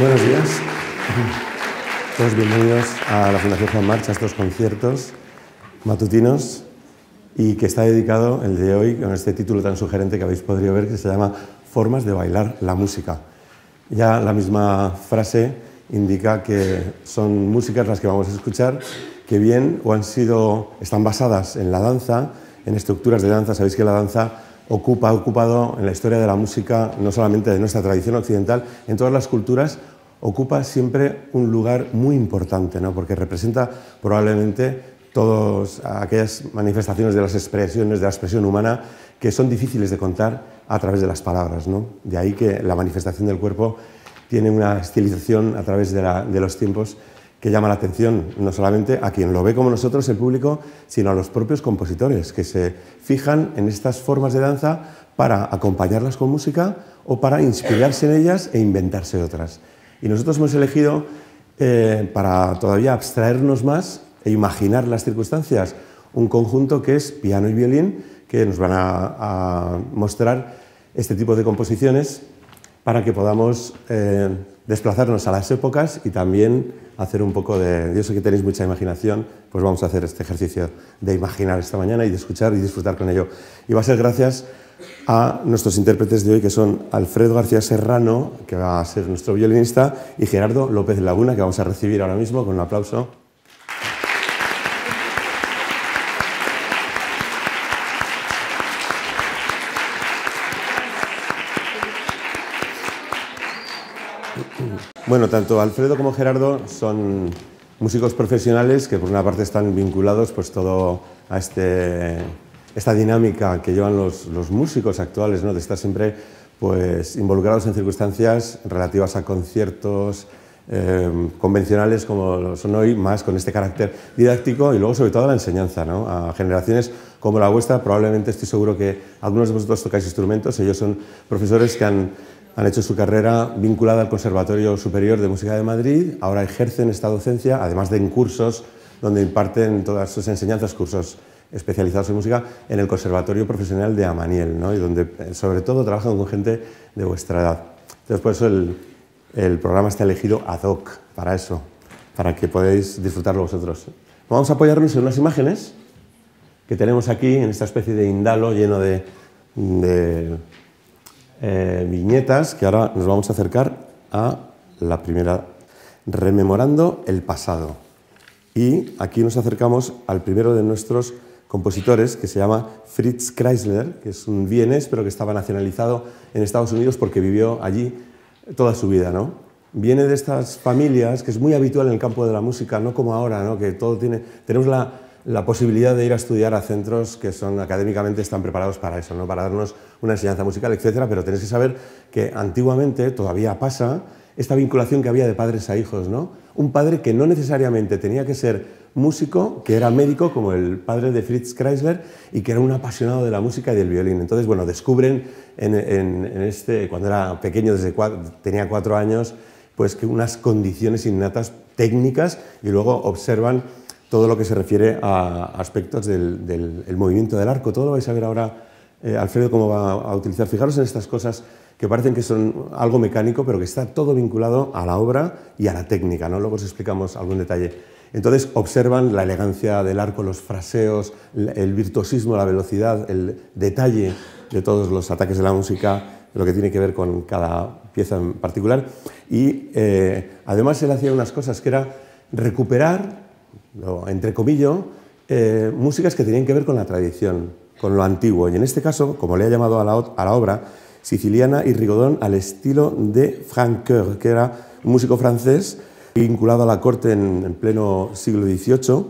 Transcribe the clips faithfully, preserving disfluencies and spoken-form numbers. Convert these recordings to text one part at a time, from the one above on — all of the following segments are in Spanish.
Buenos días. Todos bienvenidos a la Fundación Juan March, a estos conciertos matutinos, y que está dedicado el de hoy con este título tan sugerente que habéis podido ver, que se llama Formas de bailar la música. Ya la misma frase indica que son músicas las que vamos a escuchar, que bien o han sido, están basadas en la danza, en estructuras de danza. Sabéis que la danza ocupa, ha ocupado en la historia de la música, no solamente de nuestra tradición occidental, en todas las culturas ocupa siempre un lugar muy importante, ¿no? Porque representa probablemente todas aquellas manifestaciones de las expresiones, de la expresión humana, que son difíciles de contar a través de las palabras, ¿no? De ahí que la manifestación del cuerpo tiene una estilización a través de, la, de los tiempos que llama la atención, no solamente a quien lo ve como nosotros, el público, sino a los propios compositores, que se fijan en estas formas de danza para acompañarlas con música o para inspirarse en ellas e inventarse otras. Y nosotros hemos elegido, eh, para todavía abstraernos más e imaginar las circunstancias, un conjunto que es piano y violín, que nos van a, a mostrar este tipo de composiciones para que podamos eh, desplazarnos a las épocas y también hacer un poco de... Yo sé que tenéis mucha imaginación, pues vamos a hacer este ejercicio de imaginar esta mañana y de escuchar y disfrutar con ello. Y va a ser gracias a nuestros intérpretes de hoy, que son Alfredo García Serrano, que va a ser nuestro violinista, y Gerardo López Laguna, que vamos a recibir ahora mismo con un aplauso. Bueno, tanto Alfredo como Gerardo son músicos profesionales que por una parte están vinculados pues todo a este, esta dinámica que llevan los, los músicos actuales, ¿no? De estar siempre pues involucrados en circunstancias relativas a conciertos eh, convencionales como son hoy, más con este carácter didáctico y luego sobre todo a la enseñanza, ¿no? A generaciones como la vuestra. Probablemente estoy seguro que algunos de vosotros tocáis instrumentos, ellos son profesores que han... Han hecho su carrera vinculada al Conservatorio Superior de Música de Madrid, ahora ejercen esta docencia, además de en cursos donde imparten todas sus enseñanzas, cursos especializados en música, en el Conservatorio Profesional de Amaniel, ¿no? Y donde sobre todo trabajan con gente de vuestra edad. Entonces por eso el, el programa está elegido ad hoc, para eso, para que podáis disfrutarlo vosotros. Vamos a apoyarnos en unas imágenes que tenemos aquí, en esta especie de indalo lleno de... de Eh, viñetas, que ahora nos vamos a acercar a la primera, rememorando el pasado. Y aquí nos acercamos al primero de nuestros compositores, que se llama Fritz Kreisler, que es un vienés, pero que estaba nacionalizado en Estados Unidos porque vivió allí toda su vida, ¿no? Viene de estas familias, que es muy habitual en el campo de la música, no como ahora, ¿no? Que todo tiene... Tenemos la, la posibilidad de ir a estudiar a centros que son académicamente están preparados para eso, ¿no? Para darnos una enseñanza musical, etcétera, pero tenéis que saber que antiguamente todavía pasa esta vinculación que había de padres a hijos, ¿no? Un padre que no necesariamente tenía que ser músico, que era médico, como el padre de Fritz Kreisler, y que era un apasionado de la música y del violín. Entonces, bueno, descubren en, en, en este, cuando era pequeño, desde cuatro, tenía cuatro años, pues que unas condiciones innatas técnicas, y luego observan todo lo que se refiere a aspectos del, del el movimiento del arco. Todo lo vais a ver ahora, eh, Alfredo, cómo va a utilizar. Fijaros en estas cosas que parecen que son algo mecánico, pero que está todo vinculado a la obra y a la técnica, ¿no? Luego os explicamos algún detalle. Entonces observan la elegancia del arco, los fraseos, el virtuosismo, la velocidad, el detalle de todos los ataques de la música, lo que tiene que ver con cada pieza en particular. Y eh, además él hacía unas cosas que era recuperar, entre comillas, eh, músicas que tenían que ver con la tradición, con lo antiguo. Y en este caso, como le ha llamado a la, a la obra, Siciliana y Rigodón al estilo de Francoeur, que era un músico francés vinculado a la corte en, en pleno siglo dieciocho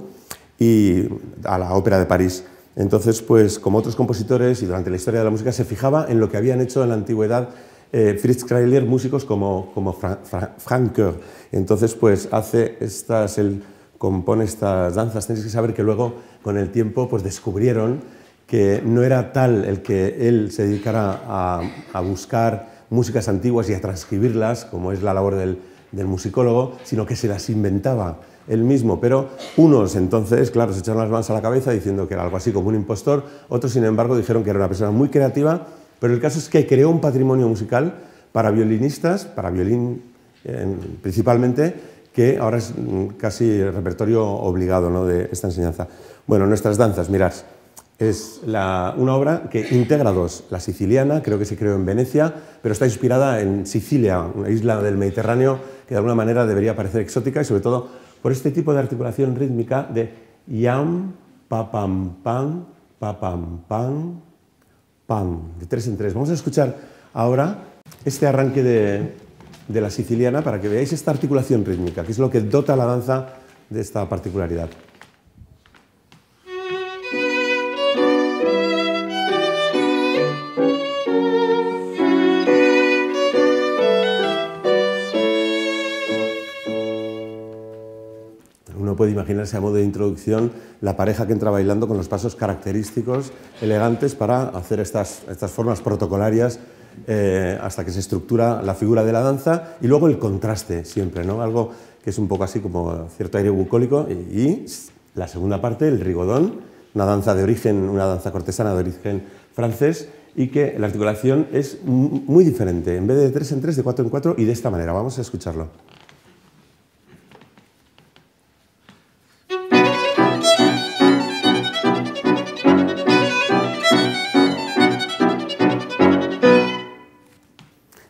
y a la ópera de París. Entonces, pues, como otros compositores y durante la historia de la música, se fijaba en lo que habían hecho en la antigüedad eh, Fritz Kreisler, músicos como, como Fran, Fran, Francoeur. Entonces, pues, hace estas... El, compone estas danzas. Tenéis que saber que luego, con el tiempo, pues descubrieron que no era tal el que él se dedicara a, a buscar músicas antiguas y a transcribirlas, como es la labor del, del musicólogo, sino que se las inventaba él mismo. Pero unos, entonces, claro, se echaron las manos a la cabeza diciendo que era algo así como un impostor, otros, sin embargo, dijeron que era una persona muy creativa, pero el caso es que creó un patrimonio musical para violinistas, para violín eh, principalmente, que ahora es casi repertorio obligado, ¿no?, de esta enseñanza. Bueno, nuestras danzas, mirad, es la, una obra que integra dos, la siciliana, creo que se creó en Venecia, pero está inspirada en Sicilia, una isla del Mediterráneo que de alguna manera debería parecer exótica, y sobre todo por este tipo de articulación rítmica de yam, papam, pam, papam, pam, pam, de tres en tres. Vamos a escuchar ahora este arranque de, de la siciliana para que veáis esta articulación rítmica, que es lo que dota a la danza de esta particularidad. Uno puede imaginarse a modo de introducción la pareja que entra bailando con los pasos característicos, elegantes, para hacer estas, estas formas protocolarias eh, hasta que se estructura la figura de la danza, y luego el contraste siempre, ¿no? Algo que es un poco así como cierto aire bucólico, y, y la segunda parte, el rigodón, una danza de origen, una danza cortesana de origen francés, y que la articulación es muy diferente, en vez de tres en tres, de cuatro en cuatro, y de esta manera. Vamos a escucharlo.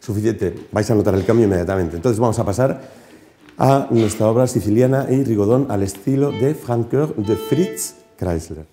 Suficiente, vais a notar el cambio inmediatamente. Entonces vamos a pasar a nuestra obra siciliana y rigodón al estilo de Francoeur de Fritz Kreisler.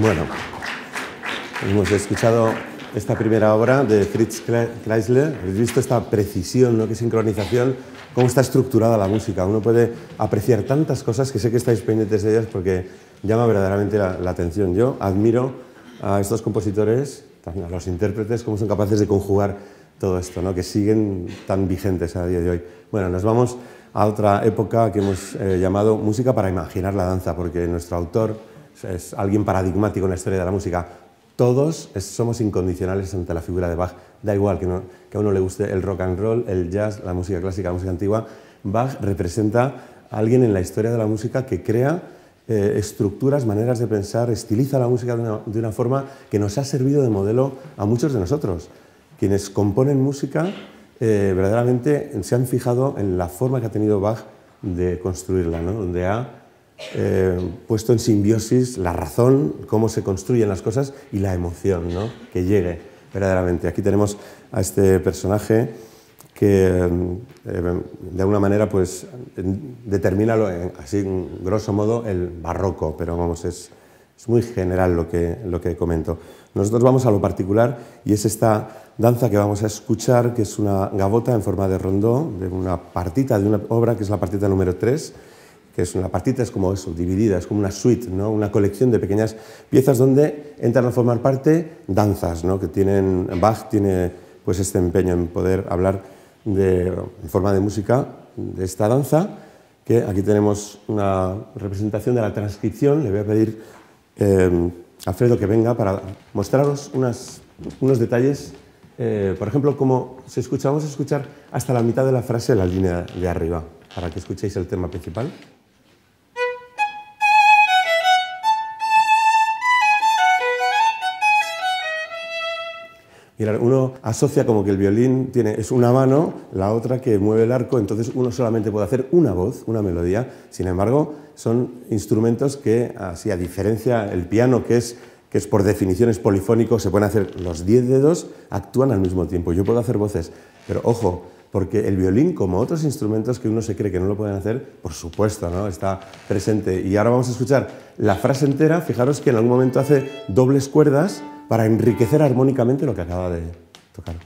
Bueno, hemos escuchado esta primera obra de Fritz Kreisler. Habéis visto esta precisión, ¿no? Qué sincronización, cómo está estructurada la música. Uno puede apreciar tantas cosas que sé que estáis pendientes de ellas porque llama verdaderamente la, la atención. Yo admiro a estos compositores, también a los intérpretes, cómo son capaces de conjugar todo esto, ¿no? Que siguen tan vigentes a día de hoy. Bueno, nos vamos a otra época que hemos eh, llamado música para imaginar la danza, porque nuestro autor es alguien paradigmático en la historia de la música. Todos somos incondicionales ante la figura de Bach. Da igual que, no, que a uno le guste el rock and roll, el jazz, la música clásica, la música antigua. Bach representa a alguien en la historia de la música que crea eh, estructuras, maneras de pensar, estiliza la música de una, de una forma que nos ha servido de modelo a muchos de nosotros. Quienes componen música eh, verdaderamente se han fijado en la forma que ha tenido Bach de construirla, ¿no? Donde ha Eh, puesto en simbiosis la razón, cómo se construyen las cosas y la emoción, ¿no? Que llegue verdaderamente. Aquí tenemos a este personaje que eh, de alguna manera pues determina lo, así grosso modo el barroco, pero vamos, es, es muy general lo que, lo que comento. Nosotros vamos a lo particular y es esta danza que vamos a escuchar, que es una gavota en forma de rondó, de una partita de una obra que es la partita número tres, que es una partita, es como eso, dividida, es como una suite, ¿no? Una colección de pequeñas piezas donde entran a formar parte danzas, ¿no? Que tienen, Bach tiene pues este empeño en poder hablar de, en forma de música, de esta danza, que aquí tenemos una representación de la transcripción. Le voy a pedir eh, a Alfredo que venga para mostraros unas, unos detalles, eh, por ejemplo, como se escucha, vamos a escuchar hasta la mitad de la frase, la línea de arriba, para que escuchéis el tema principal. Mira, uno asocia como que el violín tiene, es una mano, la otra que mueve el arco, entonces uno solamente puede hacer una voz, una melodía. Sin embargo, son instrumentos que, así a diferencia del piano, que es, que es por definición es polifónico, se pueden hacer los diez dedos, actúan al mismo tiempo. Yo puedo hacer voces, pero ojo, porque el violín, como otros instrumentos que uno se cree que no lo pueden hacer, por supuesto, ¿no? Está presente. Y ahora vamos a escuchar la frase entera. Fijaros que en algún momento hace dobles cuerdas, para enriquecer armónicamente lo que acaba de tocar.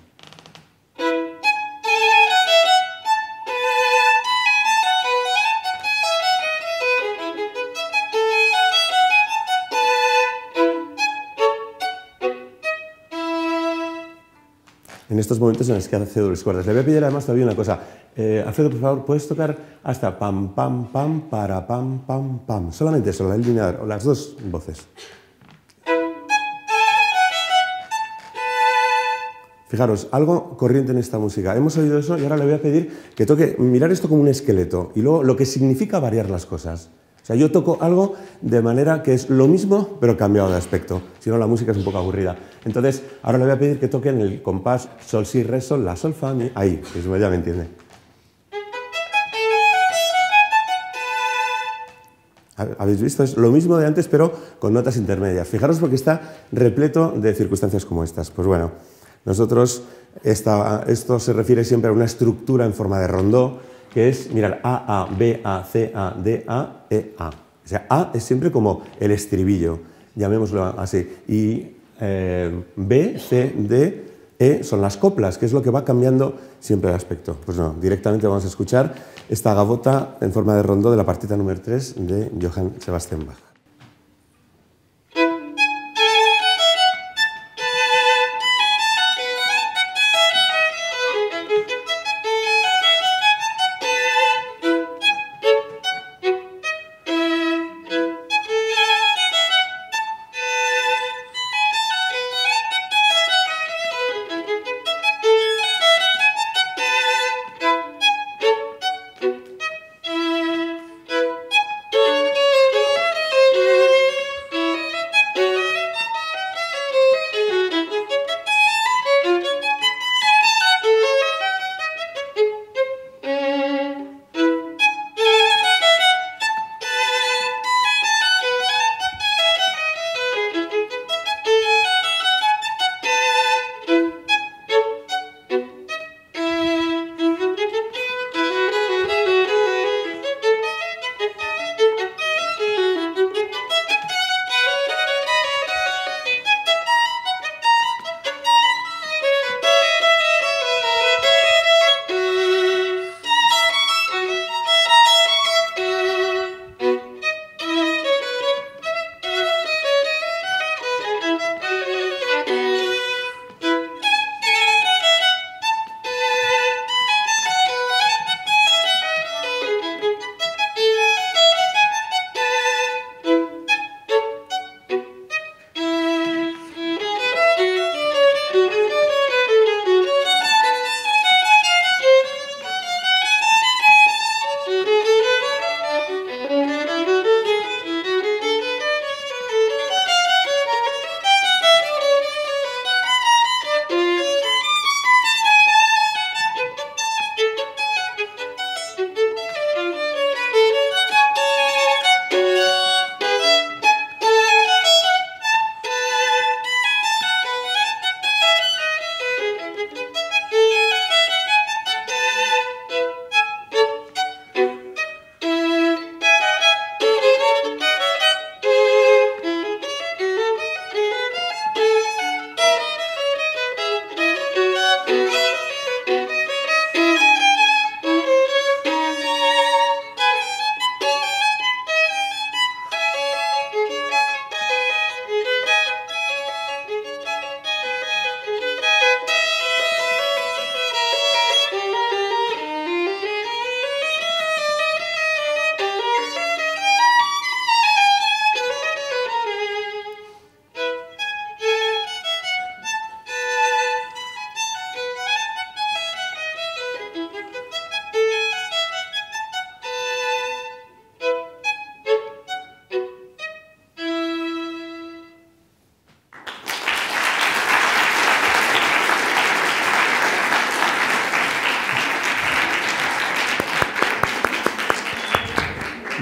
En estos momentos en los que hace dobles cuerdas. Le voy a pedir además todavía una cosa. Eh, Alfredo, por favor, puedes tocar hasta pam, pam, pam, para pam, pam, pam. Solamente eso, la línea, las dos voces. Fijaros, algo corriente en esta música. Hemos oído eso y ahora le voy a pedir que toque, mirar esto como un esqueleto y luego lo que significa variar las cosas. O sea, yo toco algo de manera que es lo mismo, pero cambiado de aspecto. Si no, la música es un poco aburrida. Entonces, ahora le voy a pedir que toque en el compás sol, si, re, sol, la, sol, fa, mi. Ahí, eso ya me entiende. ¿Habéis visto? Es lo mismo de antes, pero con notas intermedias. Fijaros porque está repleto de circunstancias como estas. Pues bueno. Nosotros, esta, esto se refiere siempre a una estructura en forma de rondó, que es, mirad, A, A, B, A, C, A, D, A, E, A. O sea, A es siempre como el estribillo, llamémoslo así. Y eh, B, C, D, E son las coplas, que es lo que va cambiando siempre el aspecto. Pues no, directamente vamos a escuchar esta gavota en forma de rondó de la partita número tres de Johann Sebastian Bach.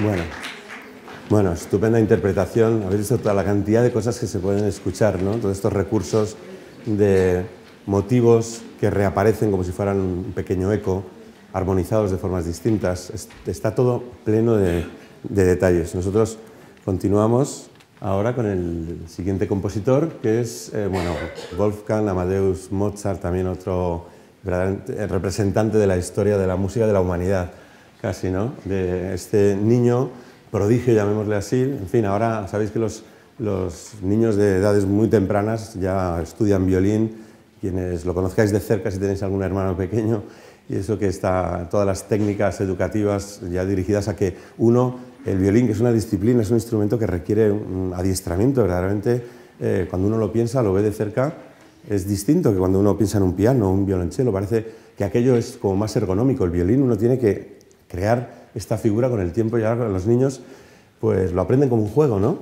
Bueno, bueno, estupenda interpretación. Habéis visto toda la cantidad de cosas que se pueden escuchar, ¿no? Todos estos recursos de motivos que reaparecen como si fueran un pequeño eco, armonizados de formas distintas. Está todo pleno de, de detalles. Nosotros continuamos ahora con el siguiente compositor, que es eh, bueno, Wolfgang Amadeus Mozart, también otro representante de la historia de la música de la humanidad, casi, ¿no? De este niño prodigio, llamémosle así. En fin, ahora sabéis que los, los niños de edades muy tempranas ya estudian violín. Quienes lo conozcáis de cerca, si tenéis algún hermano pequeño, y eso que está, todas las técnicas educativas ya dirigidas a que uno, el violín, que es una disciplina, es un instrumento que requiere un adiestramiento, verdaderamente, eh, cuando uno lo piensa, lo ve de cerca, es distinto que cuando uno piensa en un piano o un violonchelo, parece que aquello es como más ergonómico. El violín uno tiene que crear esta figura con el tiempo, y ahora los niños pues lo aprenden como un juego, ¿no?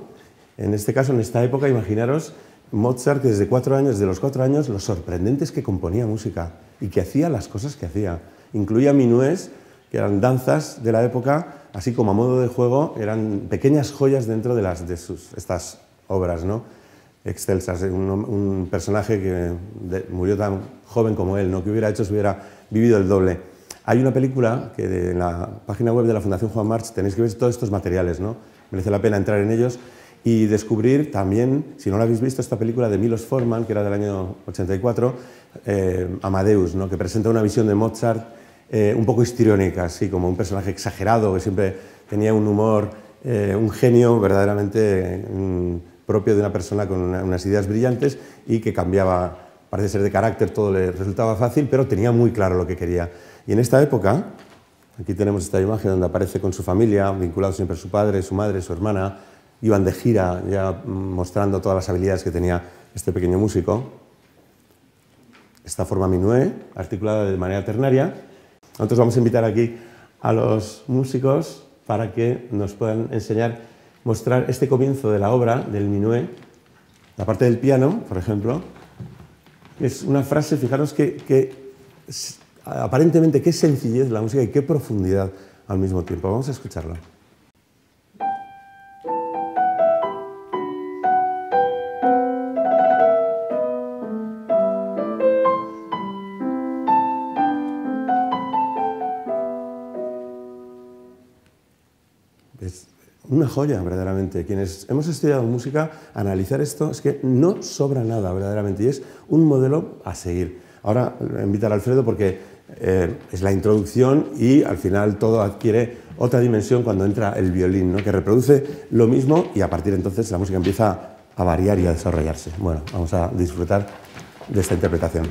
En este caso, en esta época, imaginaros Mozart, que desde, cuatro años, desde los cuatro años, lo sorprendente es que componía música y que hacía las cosas que hacía. Incluía minués, que eran danzas de la época, así como a modo de juego, eran pequeñas joyas dentro de, las, de sus, estas obras, ¿no? Excelsas. Un, un personaje que de, murió tan joven como él, ¿no? Que hubiera hecho si hubiera vivido el doble. Hay una película que de, en la página web de la Fundación Juan March tenéis que ver todos estos materiales, ¿no? Merece la pena entrar en ellos. Y descubrir también, si no lo habéis visto, esta película de Miloš Forman, que era del año ochenta y cuatro, eh, Amadeus, ¿no? Que presenta una visión de Mozart eh, un poco histriónica, así como un personaje exagerado, que siempre tenía un humor, eh, un genio verdaderamente eh, propio de una persona con una, unas ideas brillantes y que cambiaba, parece ser de carácter, todo le resultaba fácil, pero tenía muy claro lo que quería. Y en esta época, aquí tenemos esta imagen donde aparece con su familia, vinculado siempre a su padre, su madre, su hermana. Iban de gira, ya mostrando todas las habilidades que tenía este pequeño músico. Esta forma minué, articulada de manera ternaria. Nosotros vamos a invitar aquí a los músicos para que nos puedan enseñar, mostrar este comienzo de la obra, del minué, la parte del piano, por ejemplo. Es una frase, fijaros que, que aparentemente qué sencillez la música y qué profundidad al mismo tiempo. Vamos a escucharlo. Una joya, verdaderamente. Quienes hemos estudiado música, analizar esto es que no sobra nada, verdaderamente, y es un modelo a seguir. Ahora invitar a Alfredo porque eh, es la introducción y al final todo adquiere otra dimensión cuando entra el violín, ¿no? Que reproduce lo mismo y a partir de entonces la música empieza a variar y a desarrollarse. Bueno, vamos a disfrutar de esta interpretación.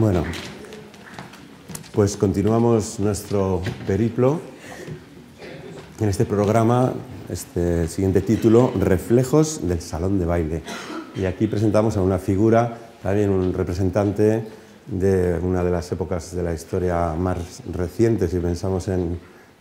Bueno, pues continuamos nuestro periplo en este programa, este siguiente título, Reflejos del Salón de Baile. Y aquí presentamos a una figura, también un representante de una de las épocas de la historia más recientes. Si pensamos en,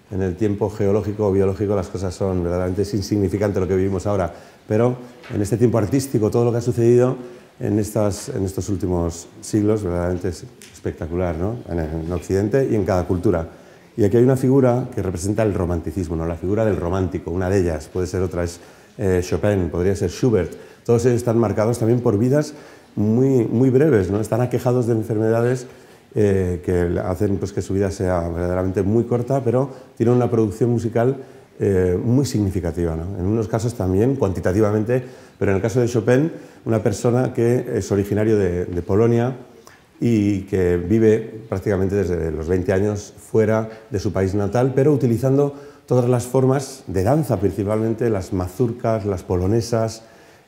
en el tiempo geológico o biológico, las cosas son verdaderamente insignificantes lo que vivimos ahora. Pero en este tiempo artístico, todo lo que ha sucedido en, estas, en estos últimos siglos, verdaderamente es espectacular, ¿no? En, en Occidente y en cada cultura. Y aquí hay una figura que representa el romanticismo, ¿no? La figura del romántico, una de ellas, puede ser otra, es eh, Chopin, podría ser Schubert. Todos ellos están marcados también por vidas muy, muy breves, ¿no? Están aquejados de enfermedades eh, que hacen pues, que su vida sea verdaderamente muy corta, pero tienen una producción musical eh, muy significativa, ¿no? En unos casos también, cuantitativamente, pero en el caso de Chopin, una persona que es originario de, de Polonia, y que vive prácticamente desde los veinte años fuera de su país natal, pero utilizando todas las formas de danza, principalmente las mazurcas, las polonesas,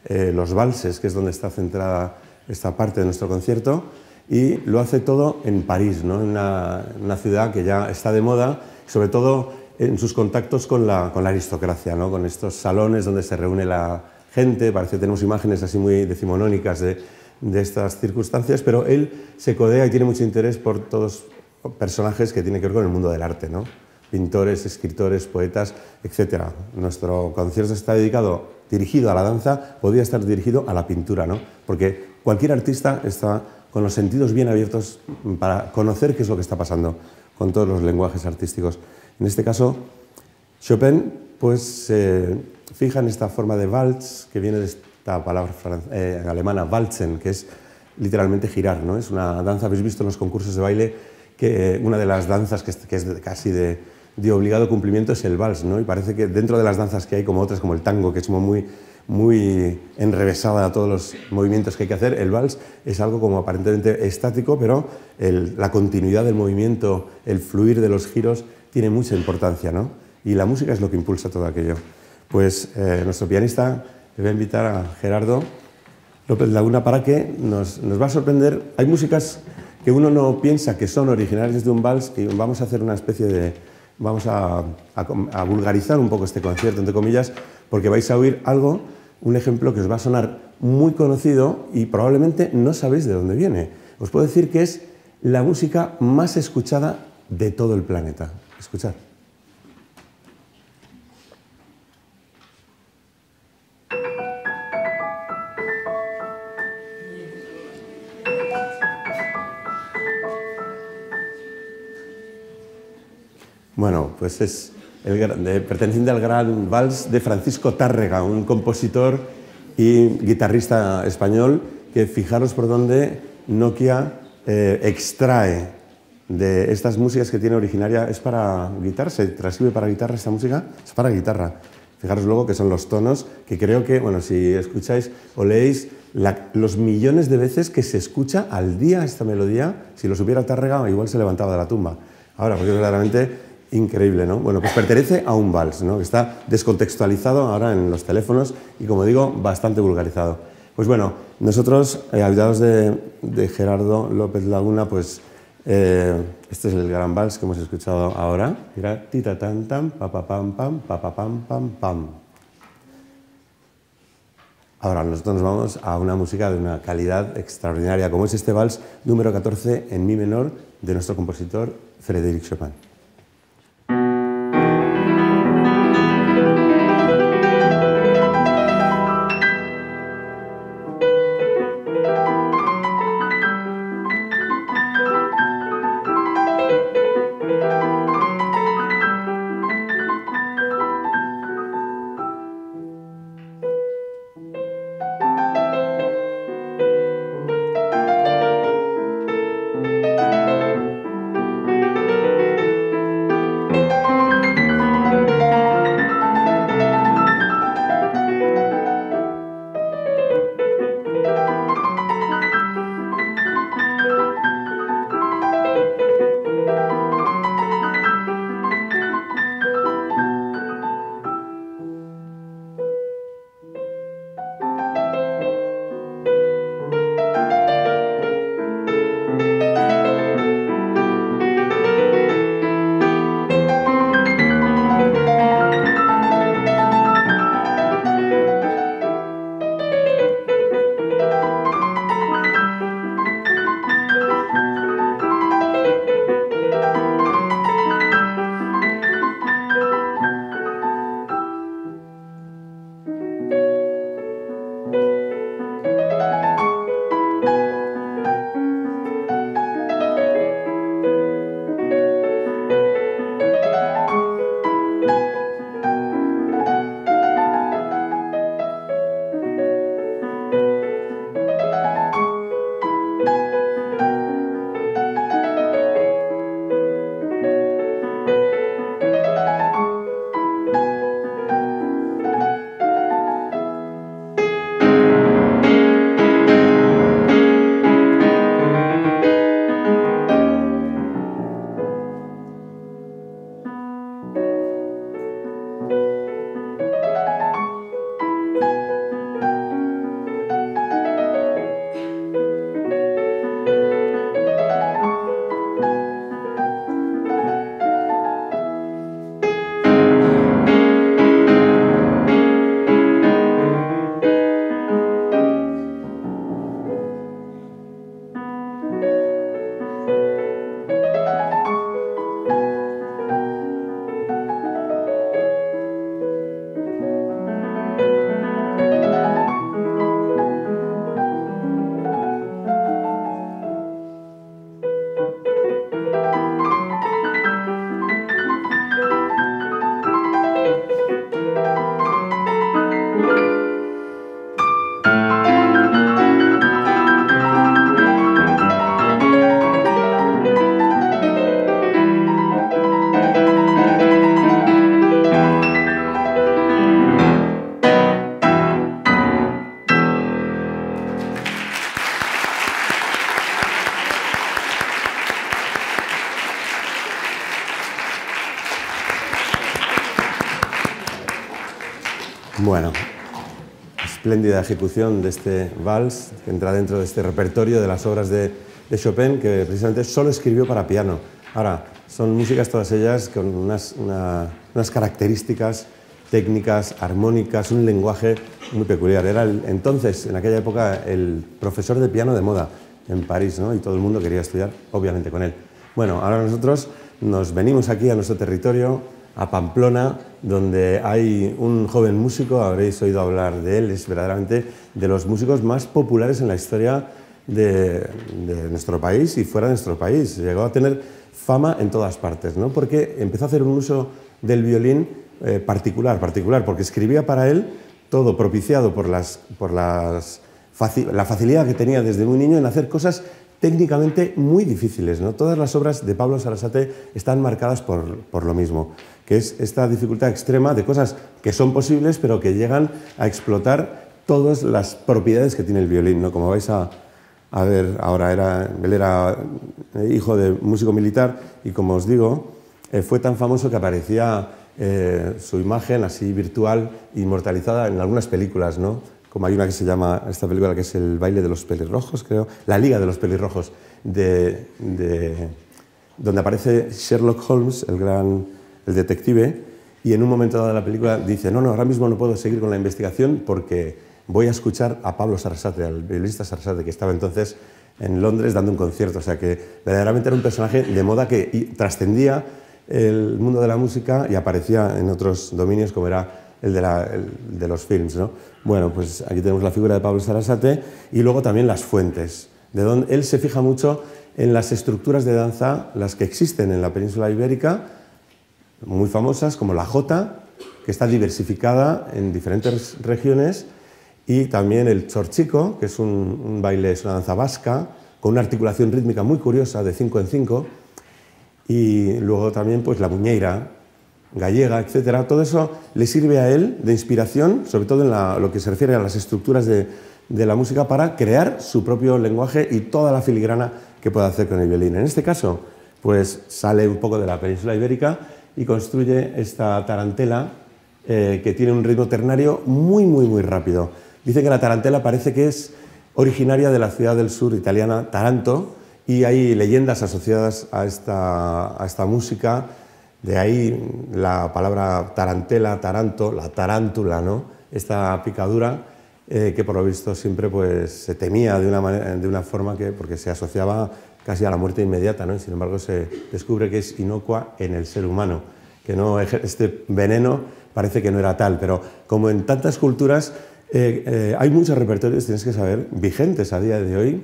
eh, los valses, que es donde está centrada esta parte de nuestro concierto, y lo hace todo en París, ¿no? En una, una ciudad que ya está de moda, sobre todo en sus contactos con la, con la aristocracia, ¿no? Con estos salones donde se reúne la gente, parece que tenemos imágenes así muy decimonónicas de... de estas circunstancias, pero él se codea y tiene mucho interés por todos personajes que tienen que ver con el mundo del arte, ¿no? Pintores, escritores, poetas, etcétera. Nuestro concierto está dedicado, dirigido a la danza, podría estar dirigido a la pintura, ¿no? Porque cualquier artista está con los sentidos bien abiertos para conocer qué es lo que está pasando con todos los lenguajes artísticos. En este caso, Chopin, pues, eh, fija en esta forma de vals que viene de esta palabra eh, alemana, waltzen, que es literalmente girar, ¿no? Es una danza, habéis visto en los concursos de baile, que eh, una de las danzas que es, que es de, casi de, de obligado cumplimiento es el vals, ¿no? Y parece que dentro de las danzas que hay, como otras, como el tango, que es muy, muy enrevesada a todos los movimientos que hay que hacer, el vals es algo como aparentemente estático, pero el, la continuidad del movimiento, el fluir de los giros, tiene mucha importancia, ¿no? Y la música es lo que impulsa todo aquello. Pues eh, nuestro pianista... le voy a invitar a Gerardo López Laguna para que nos, nos va a sorprender. Hay músicas que uno no piensa que son originarias de un vals y vamos a hacer una especie de... vamos a, a, a vulgarizar un poco este concierto, entre comillas, porque vais a oír algo, un ejemplo que os va a sonar muy conocido y probablemente no sabéis de dónde viene. Os puedo decir que es la música más escuchada de todo el planeta. Escuchad. Bueno, pues es el grande, perteneciente al gran vals de Francisco Tárrega, un compositor y guitarrista español que, fijaros por dónde Nokia eh, extrae de estas músicas que tiene originaria. Es para guitarra, se transcribe para guitarra esta música, es para guitarra. Fijaros luego que son los tonos que creo que, bueno, si escucháis o leéis la, los millones de veces que se escucha al día esta melodía, si lo supiera Tárrega igual se levantaba de la tumba. Ahora, porque claramente... increíble, ¿no? Bueno, pues pertenece a un vals, ¿no? Que está descontextualizado ahora en los teléfonos y, como digo, bastante vulgarizado. Pues bueno, nosotros, eh, habitados de, de Gerardo López Laguna, pues eh, este es el gran vals que hemos escuchado ahora. Mira, tita tan tan, pa pa pam pam, pa pa pam pam pam. Ahora, nosotros nos vamos a una música de una calidad extraordinaria, como es este vals número catorce en mi menor de nuestro compositor Frédéric Chopin. Bueno, espléndida ejecución de este vals que entra dentro de este repertorio de las obras de, de Chopin, que precisamente solo escribió para piano. Ahora, son músicas todas ellas con unas, una, unas características técnicas, armónicas, un lenguaje muy peculiar. Era el, entonces, en aquella época, el profesor de piano de moda en París, ¿no? Y todo el mundo quería estudiar, obviamente, con él. Bueno, ahora nosotros nos venimos aquí a nuestro territorio, a Pamplona, donde hay un joven músico, habréis oído hablar de él, es verdaderamente de los músicos más populares en la historia de, de nuestro país y fuera de nuestro país. Llegó a tener fama en todas partes, ¿no? Porque empezó a hacer un uso del violín Eh, particular, particular, porque escribía para él todo propiciado por, las, por las faci la facilidad que tenía desde muy niño en hacer cosas técnicamente muy difíciles, ¿no? Todas las obras de Pablo Sarasate están marcadas por, por lo mismo, que es esta dificultad extrema de cosas que son posibles pero que llegan a explotar todas las propiedades que tiene el violín, ¿no? Como vais a, a ver ahora, era, él era hijo de músico militar y, como os digo, eh, fue tan famoso que aparecía Eh, su imagen así virtual, inmortalizada en algunas películas, ¿no? Como hay una que se llama, esta película que es El baile de los pelirrojos, creo, La liga de los pelirrojos, de, de, donde aparece Sherlock Holmes, el gran el detective, y en un momento dado de la película dice, no, no, ahora mismo no puedo seguir con la investigación porque voy a escuchar a Pablo Sarasate, al violinista Sarasate, que estaba entonces en Londres dando un concierto. O sea que verdaderamente era un personaje de moda que trascendía el mundo de la música y aparecía en otros dominios como era el de, la, el de los films, ¿no? Bueno, pues aquí tenemos la figura de Pablo Sarasate y luego también las fuentes, de donde él se fija mucho en las estructuras de danza, las que existen en la península ibérica, muy famosas, como la jota, que está diversificada en diferentes regiones, y también el chorchico, que es un, un baile, es una danza vasca, con una articulación rítmica muy curiosa de cinco en cinco, y luego también pues la muñeira gallega, etcétera. Todo eso le sirve a él de inspiración, sobre todo en la, lo que se refiere a las estructuras de, de la música, para crear su propio lenguaje y toda la filigrana que pueda hacer con el violín. En este caso, pues sale un poco de la península ibérica y construye esta tarantela eh, que tiene un ritmo ternario muy, muy, muy rápido. Dice que la tarantela parece que es originaria de la ciudad del sur italiana, Taranto, y hay leyendas asociadas a esta, a esta música, de ahí la palabra tarantela, taranto, la tarántula, ¿no? Esta picadura eh, que por lo visto siempre pues, se temía de una, manera, de una forma que, porque se asociaba casi a la muerte inmediata, ¿no? Y sin embargo se descubre que es inocua en el ser humano, que no, este veneno parece que no era tal, pero como en tantas culturas eh, eh, hay muchos repertorios, tienes que saber, vigentes a día de hoy.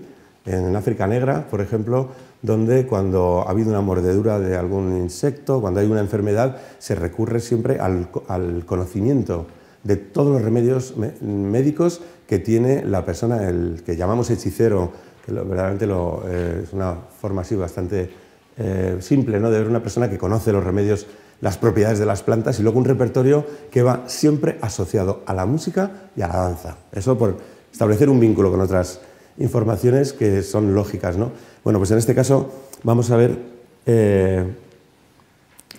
En África Negra, por ejemplo, donde cuando ha habido una mordedura de algún insecto, cuando hay una enfermedad, se recurre siempre al, al conocimiento de todos los remedios médicos que tiene la persona, el que llamamos hechicero, que lo, verdaderamente lo, eh, es una forma así bastante eh, simple, ¿no? De ver una persona que conoce los remedios, las propiedades de las plantas, y luego un repertorio que va siempre asociado a la música y a la danza. Eso por establecer un vínculo con otras informaciones que son lógicas, ¿no? Bueno, pues en este caso vamos a ver, eh,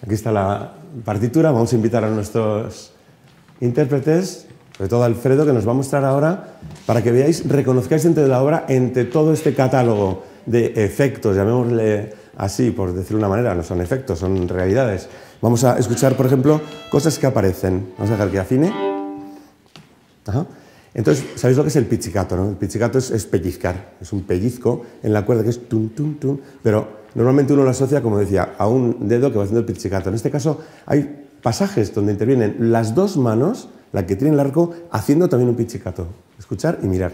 aquí está la partitura, vamos a invitar a nuestros intérpretes, sobre todo a Alfredo, que nos va a mostrar ahora, para que veáis, reconozcáis dentro de la obra, entre todo este catálogo de efectos, llamémosle así, por decirlo de una manera, no son efectos, son realidades. Vamos a escuchar, por ejemplo, cosas que aparecen. Vamos a dejar que afine. Ajá. Entonces, ¿sabéis lo que es el pizzicato, no? El pizzicato es, es pellizcar, es un pellizco en la cuerda que es tum, tum, tum, pero normalmente uno lo asocia, como decía, a un dedo que va haciendo el pizzicato. En este caso hay pasajes donde intervienen las dos manos, la que tiene el arco, haciendo también un pizzicato. Escuchar y mirar.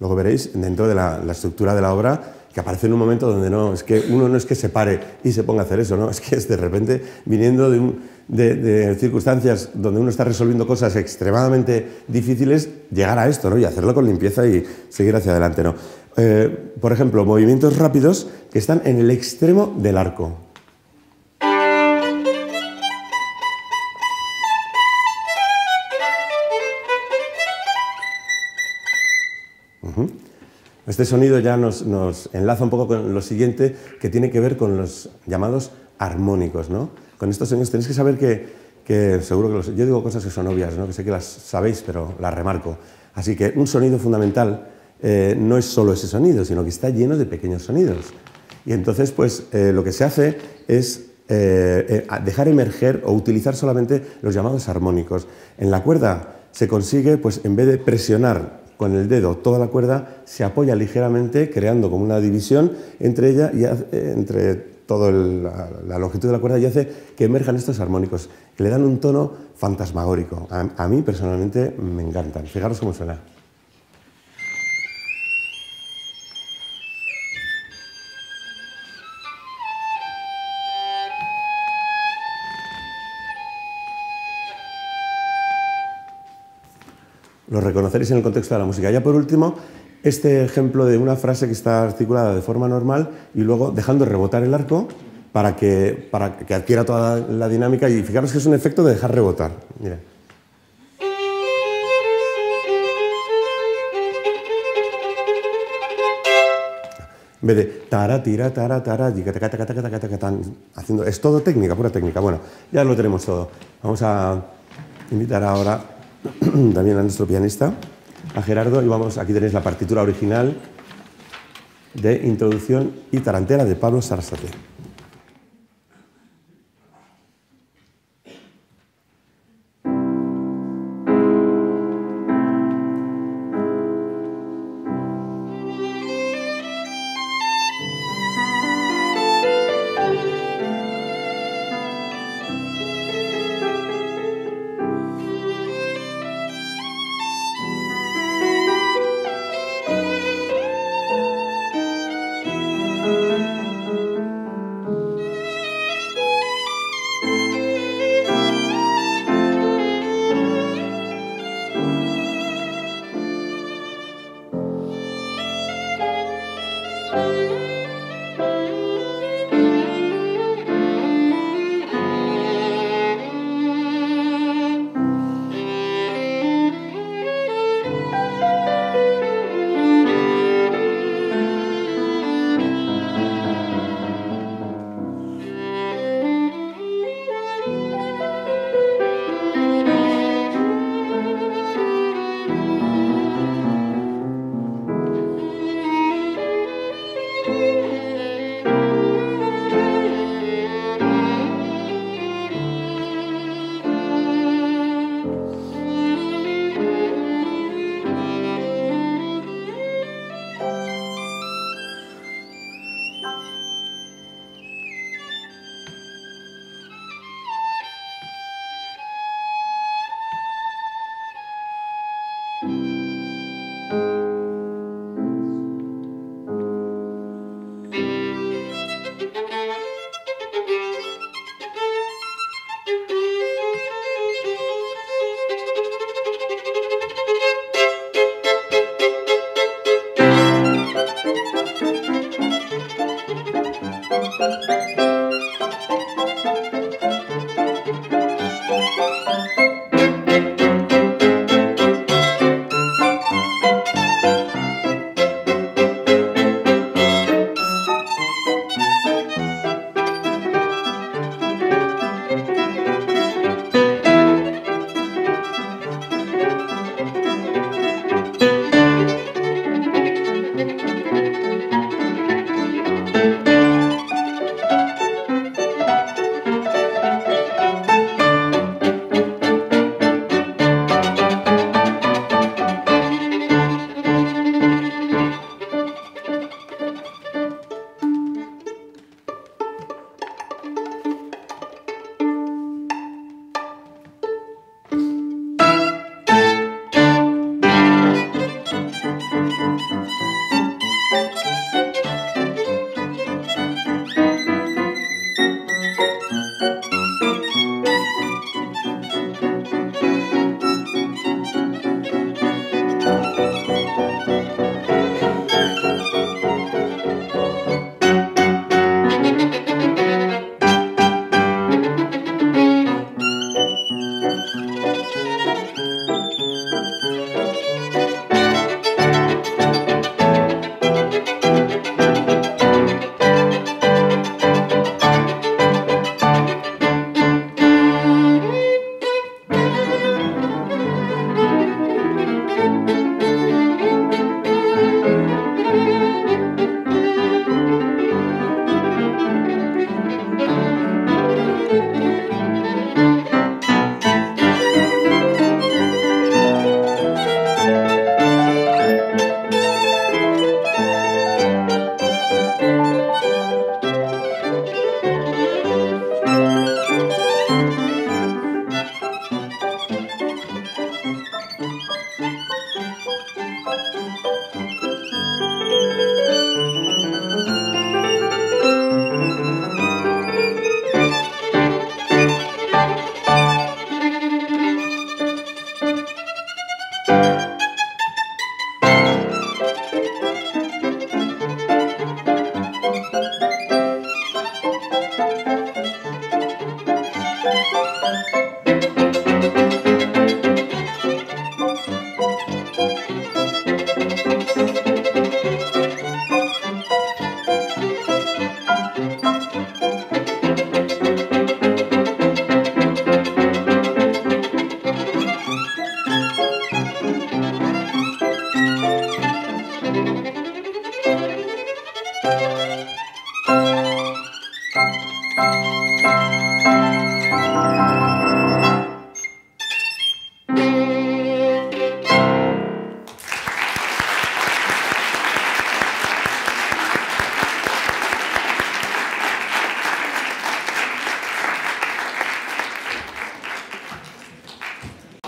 Luego veréis dentro de la, la estructura de la obra que aparece en un momento donde no, es que uno no es que se pare y se ponga a hacer eso, no, es que es de repente viniendo de, un, de, de circunstancias donde uno está resolviendo cosas extremadamente difíciles, llegar a esto, ¿no? Y hacerlo con limpieza y seguir hacia adelante, ¿no? Eh, por ejemplo, movimientos rápidos que están en el extremo del arco. Este sonido ya nos, nos enlaza un poco con lo siguiente, que tiene que ver con los llamados armónicos, ¿no? Con estos sonidos tenéis que saber que, que seguro que los, yo digo cosas que son obvias, ¿no? Que sé que las sabéis, pero las remarco. Así que un sonido fundamental eh, no es solo ese sonido, sino que está lleno de pequeños sonidos. Y entonces, pues, eh, lo que se hace es eh, eh, dejar emerger o utilizar solamente los llamados armónicos. En la cuerda se consigue, pues, en vez de presionar con el dedo toda la cuerda, se apoya ligeramente, creando como una división entre ella y entre toda la, la longitud de la cuerda, y hace que emerjan estos armónicos, que le dan un tono fantasmagórico. A, a mí, personalmente, me encantan. Fijaros cómo suena. Lo reconoceréis en el contexto de la música. Ya por último, este ejemplo de una frase que está articulada de forma normal y luego dejando rebotar el arco para que, para que adquiera toda la dinámica, y fijaros que es un efecto de dejar rebotar. Mira. En vez de tara, tira, tara, tara, haciendo, es todo técnica, pura técnica. Bueno, ya lo tenemos todo. Vamos a invitar ahora también a nuestro pianista, a Gerardo, y vamos, aquí tenéis la partitura original de Introducción y Tarantela de Pablo Sarasate.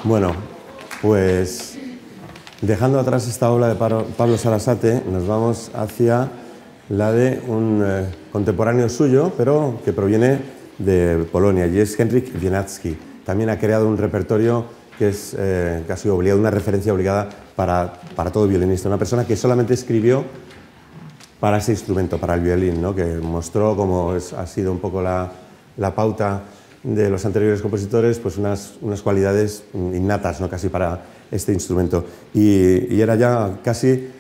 Bueno, pues dejando atrás esta obra de Pablo Sarasate, nos vamos hacia la de un eh, contemporáneo suyo, pero que proviene de Polonia, y es Henryk Wieniawski. También ha creado un repertorio que es eh, casi obligado, una referencia obligada para, para todo violinista, una persona que solamente escribió para ese instrumento, para el violín, ¿no? Que mostró cómo es, ha sido un poco la, la pauta de los anteriores compositores, pues unas, unas cualidades innatas, ¿no? Casi para este instrumento. Y, y era ya casi eh,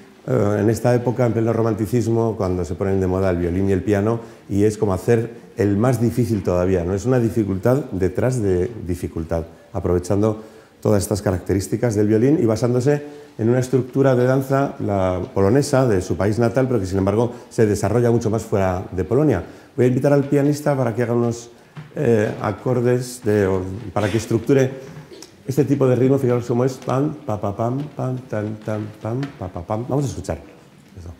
en esta época, en pleno romanticismo, cuando se ponen de moda el violín y el piano, y es como hacer el más difícil todavía, ¿no? Es una dificultad detrás de dificultad, aprovechando todas estas características del violín y basándose en una estructura de danza, la polonesa, de su país natal, pero que sin embargo se desarrolla mucho más fuera de Polonia. Voy a invitar al pianista para que haga unos Eh, acordes de, para que estructure este tipo de ritmo. Fijaros cómo es. Pam, pa, pa, pam, pam, tan, tan, pam, pa, pa, pam. Vamos a escuchar. Eso.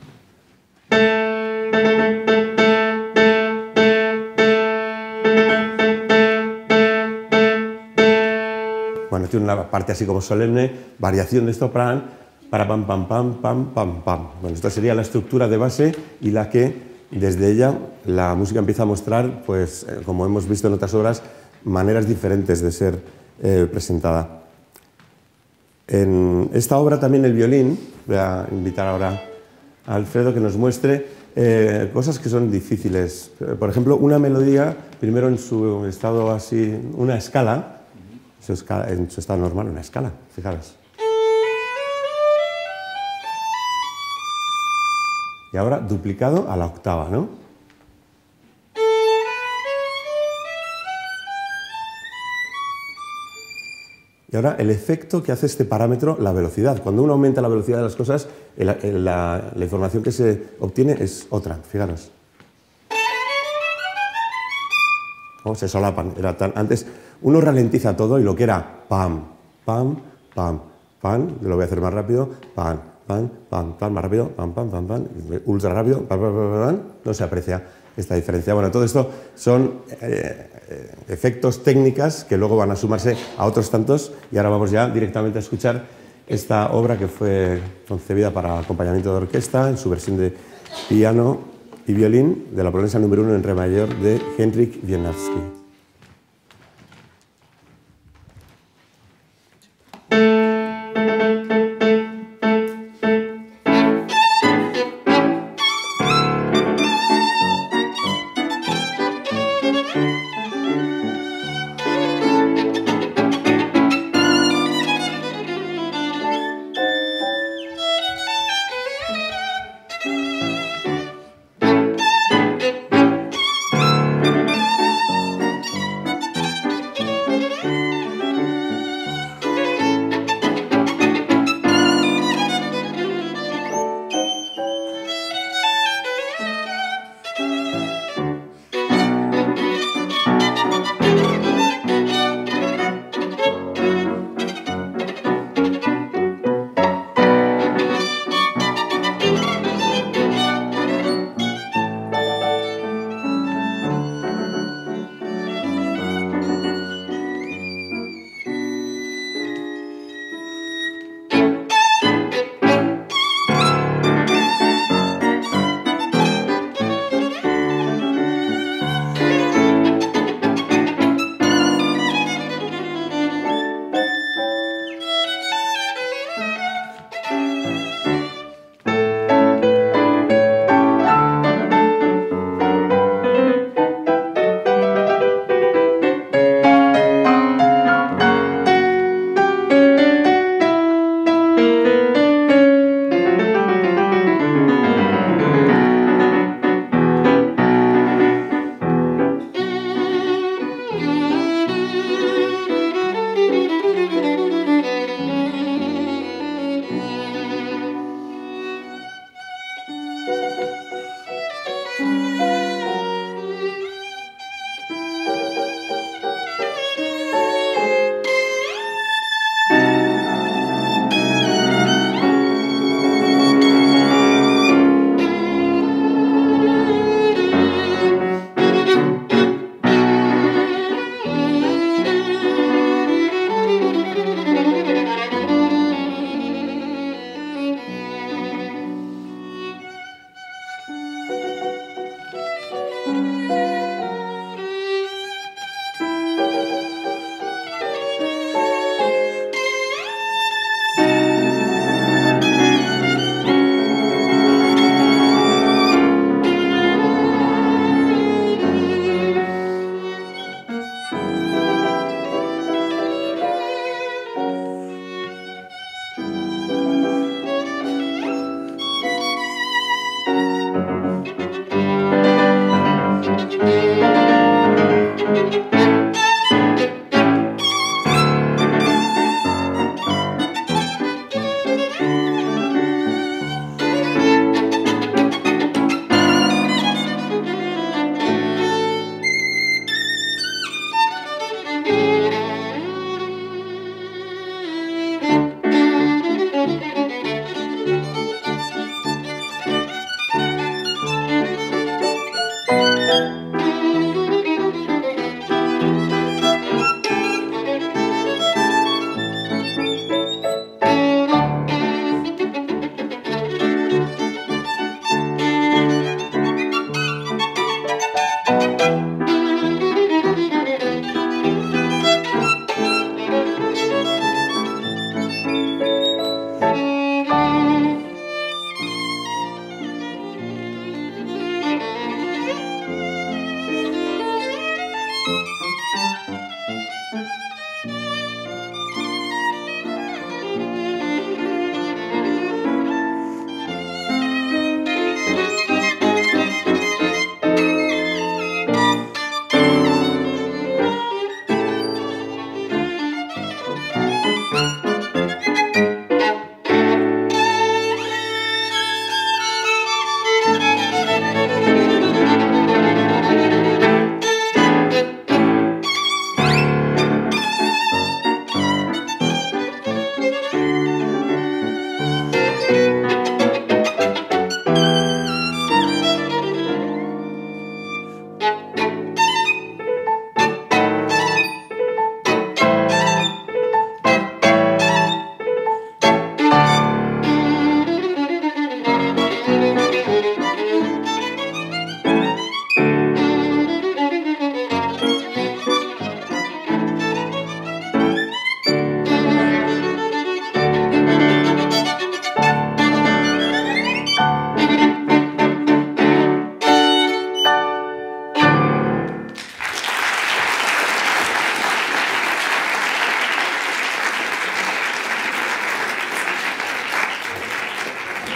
Bueno, tiene una parte así como solemne, variación de esto, pam, para pam, pam, pam, pam, pam, pam. Bueno, esta sería la estructura de base y la que desde ella la música empieza a mostrar, pues, como hemos visto en otras obras, maneras diferentes de ser eh, presentada. En esta obra también el violín, voy a invitar ahora a Alfredo que nos muestre eh, cosas que son difíciles. Por ejemplo, una melodía, primero en su estado así, una escala, en su estado normal, una escala, fijaros. Y ahora duplicado a la octava, ¿no? Y ahora el efecto que hace este parámetro, la velocidad. Cuando uno aumenta la velocidad de las cosas, el, el, la, la información que se obtiene es otra. Fijaros. Oh, se solapan. Era tan, antes uno ralentiza todo y lo que era pam, pam, pam, pam, lo voy a hacer más rápido, pam, pan, pan, pan, más rápido, pan, pan, pan, pan, ultra rápido, pan, pan, pan, pan, no se aprecia esta diferencia. Bueno, todo esto son eh, efectos, técnicas que luego van a sumarse a otros tantos y ahora vamos ya directamente a escuchar esta obra que fue concebida para acompañamiento de orquesta en su versión de piano y violín de la polonesa número uno en re mayor de Henryk Wieniawski.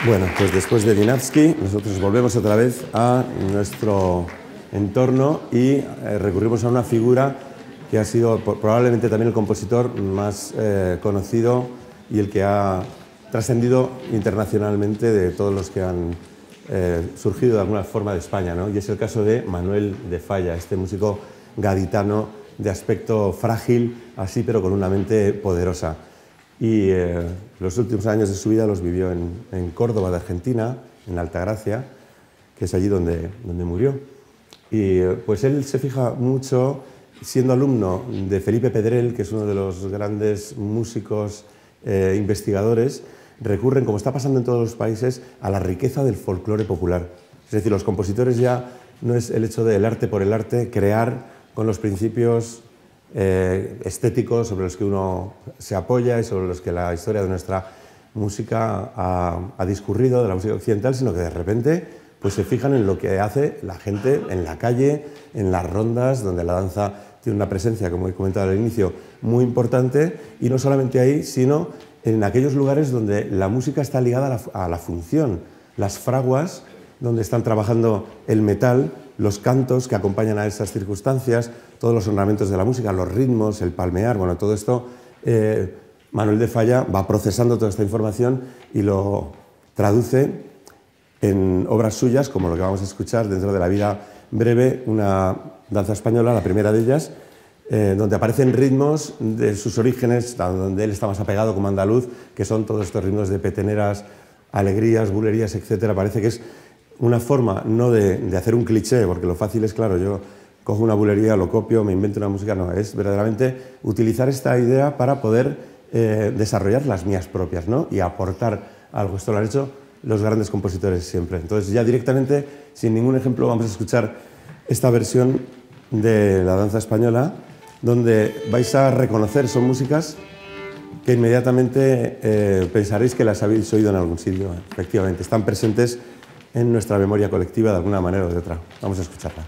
Bueno, pues después de Wieniawski, nosotros volvemos otra vez a nuestro entorno y recurrimos a una figura que ha sido probablemente también el compositor más eh, conocido y el que ha trascendido internacionalmente de todos los que han eh, surgido de alguna forma de España, ¿no? Y es el caso de Manuel de Falla, este músico gaditano de aspecto frágil, así pero con una mente poderosa. Y eh, los últimos años de su vida los vivió en, en Córdoba de Argentina, en la Altagracia, que es allí donde, donde murió. Y eh, pues él se fija mucho, siendo alumno de Felipe Pedrell, que es uno de los grandes músicos eh, investigadores, recurren, como está pasando en todos los países, a la riqueza del folclore popular. Es decir, los compositores ya no es el hecho del arte por el arte, crear con los principios Eh, estéticos sobre los que uno se apoya y sobre los que la historia de nuestra música ha, ha discurrido, de la música occidental, sino que de repente pues se fijan en lo que hace la gente en la calle, en las rondas, donde la danza tiene una presencia, como he comentado al inicio, muy importante, y no solamente ahí, sino en aquellos lugares donde la música está ligada a la, a la función, las fraguas, donde están trabajando el metal, los cantos que acompañan a esas circunstancias, todos los ornamentos de la música, los ritmos, el palmear, bueno, todo esto, eh, Manuel de Falla va procesando toda esta información y lo traduce en obras suyas, como lo que vamos a escuchar dentro de La vida breve, una danza española, la primera de ellas, eh, donde aparecen ritmos de sus orígenes, donde él está más apegado como andaluz, que son todos estos ritmos de peteneras, alegrías, bulerías, etcétera. Parece que es una forma no de, de hacer un cliché, porque lo fácil es, claro, yo cojo una bulería, lo copio, me invento una música, no, es verdaderamente utilizar esta idea para poder eh, desarrollar las mías propias, ¿no? Y aportar algo. Esto lo han hecho los grandes compositores siempre. Entonces ya directamente, sin ningún ejemplo, vamos a escuchar esta versión de la danza española, donde vais a reconocer, son músicas que inmediatamente eh, pensaréis que las habéis oído en algún sitio. Efectivamente, están presentes en nuestra memoria colectiva de alguna manera o de otra. Vamos a escucharla.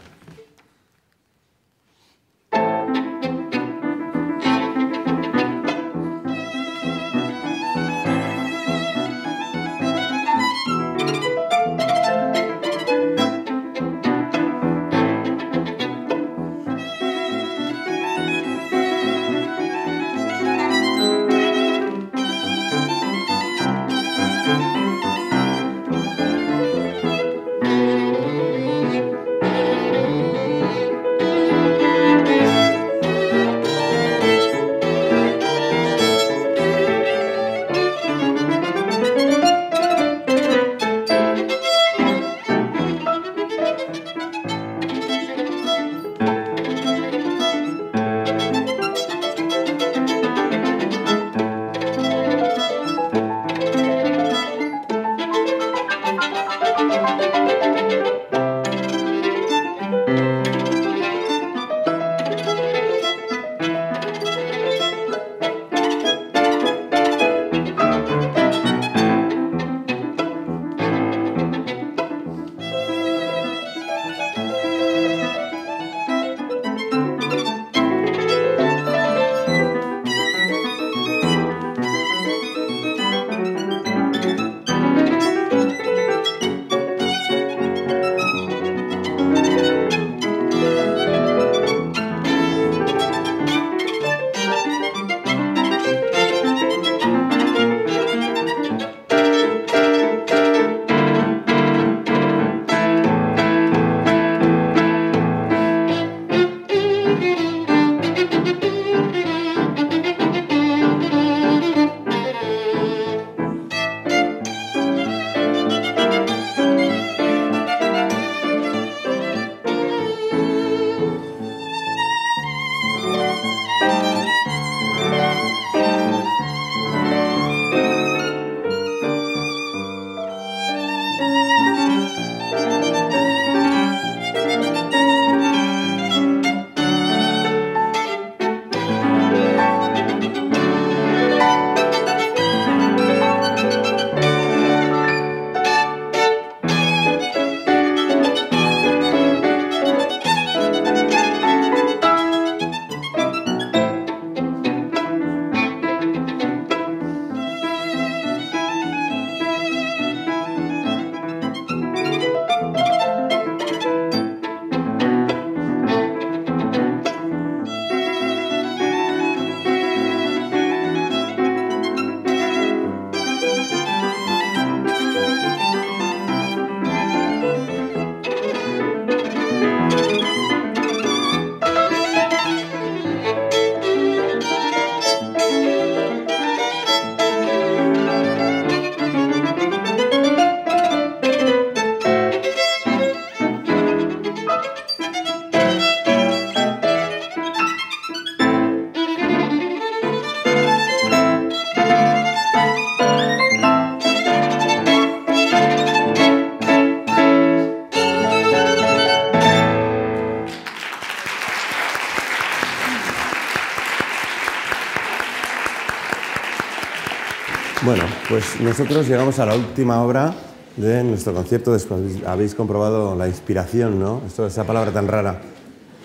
Bueno, pues nosotros llegamos a la última obra de nuestro concierto. Después habéis comprobado la inspiración, ¿no? Esto, esa palabra tan rara,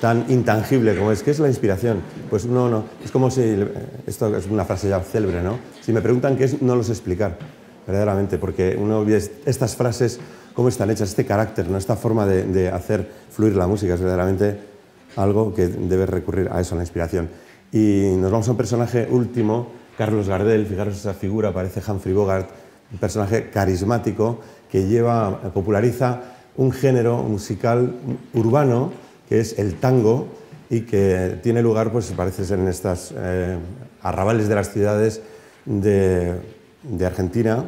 tan intangible como es. ¿Qué es la inspiración? Pues no, no. Es como si... Esto es una frase ya célebre, ¿no? Si me preguntan qué es, no lo sé explicar, verdaderamente, porque uno ve estas frases, cómo están hechas, este carácter, ¿no? Esta forma de, de hacer fluir la música es verdaderamente algo que debe recurrir a eso, a la inspiración. Y nos vamos a un personaje último, Carlos Gardel. Fijaros esa figura, parece Humphrey Bogart, un personaje carismático que lleva, populariza un género musical urbano que es el tango y que tiene lugar, pues parece ser en estas eh, arrabales de las ciudades de, de Argentina,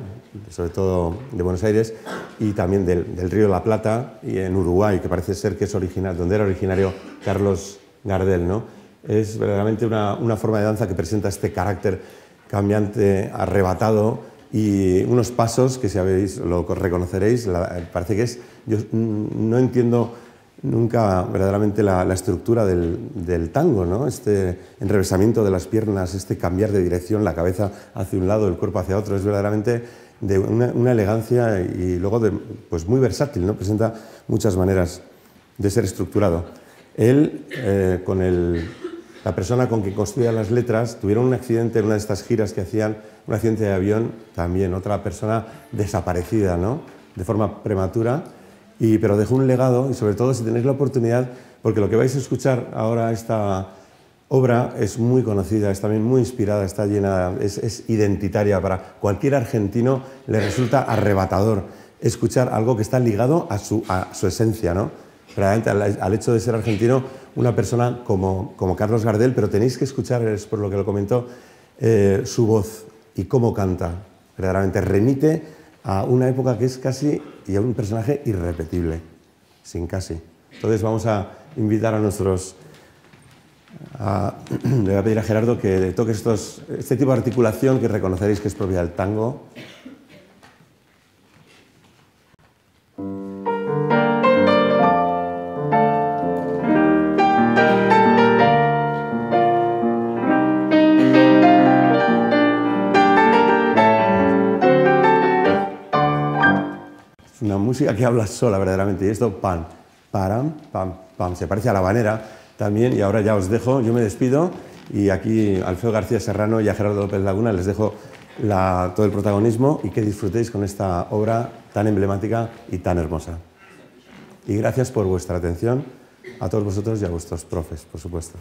sobre todo de Buenos Aires, y también del, del Río de la Plata y en Uruguay, que parece ser que es original, donde era originario Carlos Gardel, ¿no? Es verdaderamente una, una forma de danza que presenta este carácter cambiante, arrebatado, y unos pasos que si habéis, lo reconoceréis, la, parece que es... Yo no entiendo nunca verdaderamente la, la estructura del, del tango, ¿no? Este enrevesamiento de las piernas, este cambiar de dirección, la cabeza hacia un lado, el cuerpo hacia otro, es verdaderamente de una, una elegancia y luego de, pues muy versátil, ¿no? Presenta muchas maneras de ser estructurado. Él, eh, con el, la persona con quien construía las letras, tuvieron un accidente en una de estas giras que hacían, un accidente de avión, también otra persona desaparecida, ¿no? De forma prematura, y, pero dejó un legado, y sobre todo si tenéis la oportunidad, porque lo que vais a escuchar ahora, esta obra es muy conocida, es también muy inspirada, está llena, es, es identitaria para cualquier argentino, le resulta arrebatador escuchar algo que está ligado a su, a su esencia, ¿no? Realmente al, al hecho de ser argentino, una persona como, como Carlos Gardel, pero tenéis que escuchar, es por lo que lo comentó, eh, su voz y cómo canta. Verdaderamente remite a una época que es casi, y a un personaje irrepetible, sin casi. Entonces vamos a invitar a nuestros... A, le voy a pedir a Gerardo que toque estos, este tipo de articulación que reconoceréis que es propia del tango. Música que habla sola verdaderamente, y esto pam, param, pam, pam, se parece a la habanera también. Y ahora ya os dejo, yo me despido, y aquí Alfredo García Serrano y a Gerardo López Laguna les dejo la, todo el protagonismo, y que disfrutéis con esta obra tan emblemática y tan hermosa. Y gracias por vuestra atención, a todos vosotros y a vuestros profes, por supuesto.